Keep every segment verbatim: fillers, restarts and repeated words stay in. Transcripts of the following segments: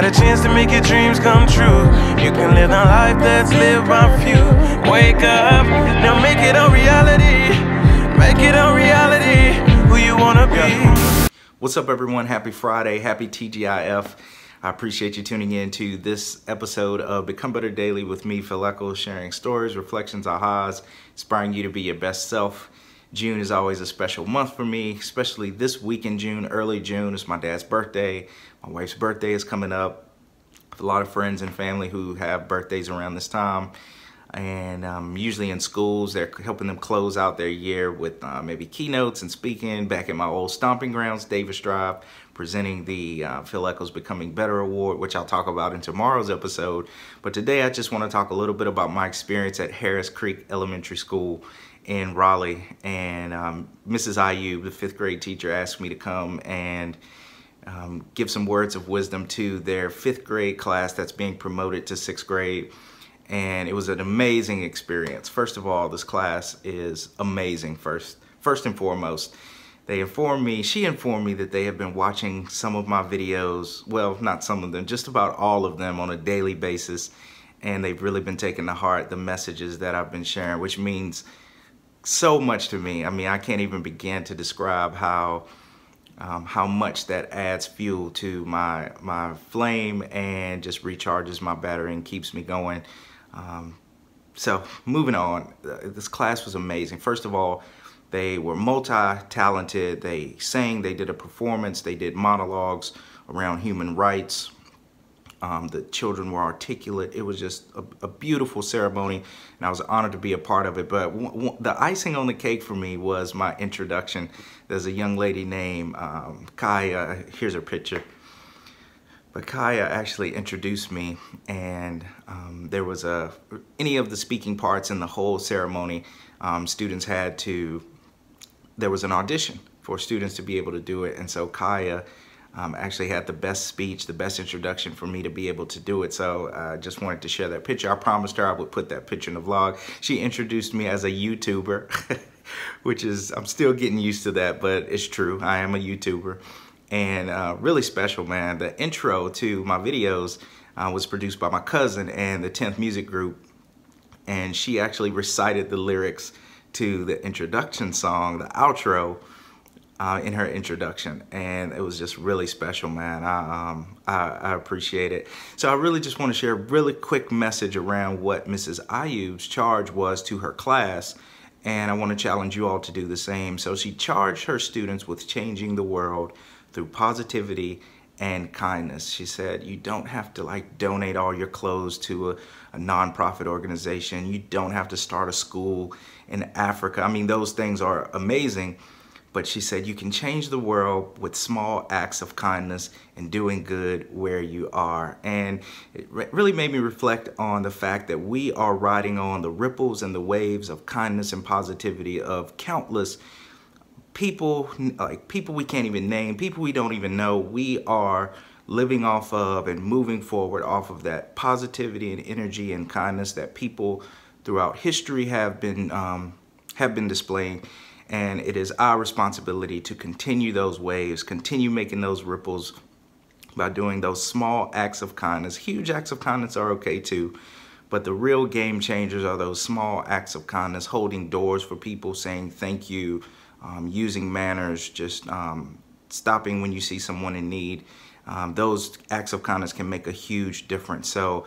got a chance to make your dreams come true. You can live a life that's lived by few. Wake up, now make it a reality. Make it a reality, who you wanna be. What's up everyone, happy Friday, happy T G I F. I appreciate you tuning in to this episode of Become Better Daily with me, Phil Echols, sharing stories, reflections, ahas, inspiring you to be your best self. June is always a special month for me, especially this week in June, early June. It's my dad's birthday. My wife's birthday is coming up. I have a lot of friends and family who have birthdays around this time. And um, usually in schools, they're helping them close out their year with uh, maybe keynotes and speaking back at my old stomping grounds, Davis Drive, presenting the uh, Phil Echols Becoming Better Award, which I'll talk about in tomorrow's episode. But today I just want to talk a little bit about my experience at Harris Creek Elementary School in Raleigh. And um, Missus Iyoob, the fifth grade teacher, asked me to come and um, give some words of wisdom to their fifth grade class that's being promoted to sixth grade. And it was an amazing experience. First of all, this class is amazing. First, first and foremost, they informed me, she informed me that they have been watching some of my videos, well, not some of them, just about all of them on a daily basis. And they've really been taking to heart the messages that I've been sharing, which means so much to me. I mean, I can't even begin to describe how um, how much that adds fuel to my, my flame and just recharges my battery and keeps me going. Um, so moving on, this class was amazing. First of all, they were multi-talented. They sang, they did a performance, they did monologues around human rights. Um, the children were articulate. It was just a, a beautiful ceremony, and I was honored to be a part of it. But w w the icing on the cake for me was my introduction. There's a young lady named um, Khija. Here's her picture. But Khija actually introduced me, and um, there was a, any of the speaking parts in the whole ceremony, um, students had to, there was an audition for students to be able to do it. And so Khija Um, actually had the best speech, the best introduction for me to be able to do it. So I uh, just wanted to share that picture. I promised her I would put that picture in the vlog. She introduced me as a YouTuber, which is, I'm still getting used to that, but it's true. I am a YouTuber. And uh, really special, man. The intro to my videos uh, was produced by my cousin and the tenth Music Group. And she actually recited the lyrics to the introduction song, the outro, Uh, in her introduction, and it was just really special, man. I, um, I, I appreciate it. So I really just want to share a really quick message around what Missus Iyoob's charge was to her class, and I want to challenge you all to do the same. So she charged her students with changing the world through positivity and kindness. She said, you don't have to like donate all your clothes to a, a nonprofit organization. You don't have to start a school in Africa. I mean, those things are amazing. But she said, you can change the world with small acts of kindness and doing good where you are. And it really made me reflect on the fact that we are riding on the ripples and the waves of kindness and positivity of countless people, like people we can't even name, people we don't even know. We are living off of and moving forward off of that positivity and energy and kindness that people throughout history have been, um, have been displaying. And it is our responsibility to continue those waves, continue making those ripples by doing those small acts of kindness. Huge acts of kindness are okay too, but the real game changers are those small acts of kindness, holding doors for people, saying thank you, um, using manners, just um, stopping when you see someone in need. Um, those acts of kindness can make a huge difference. So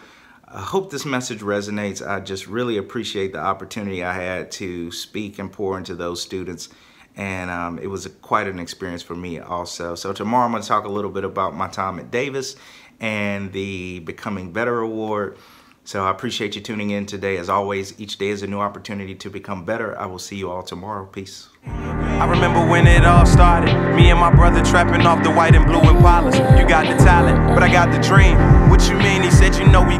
I hope this message resonates. I just really appreciate the opportunity I had to speak and pour into those students. And um, it was a, quite an experience for me also. So tomorrow I'm gonna talk a little bit about my time at Davis and the Becoming Better Award. So I appreciate you tuning in today. As always, each day is a new opportunity to become better. I will see you all tomorrow. Peace. I remember when it all started. Me and my brother trapping off the white and blue Impalas. You got the talent, but I got the dream. What you mean? He said, you know we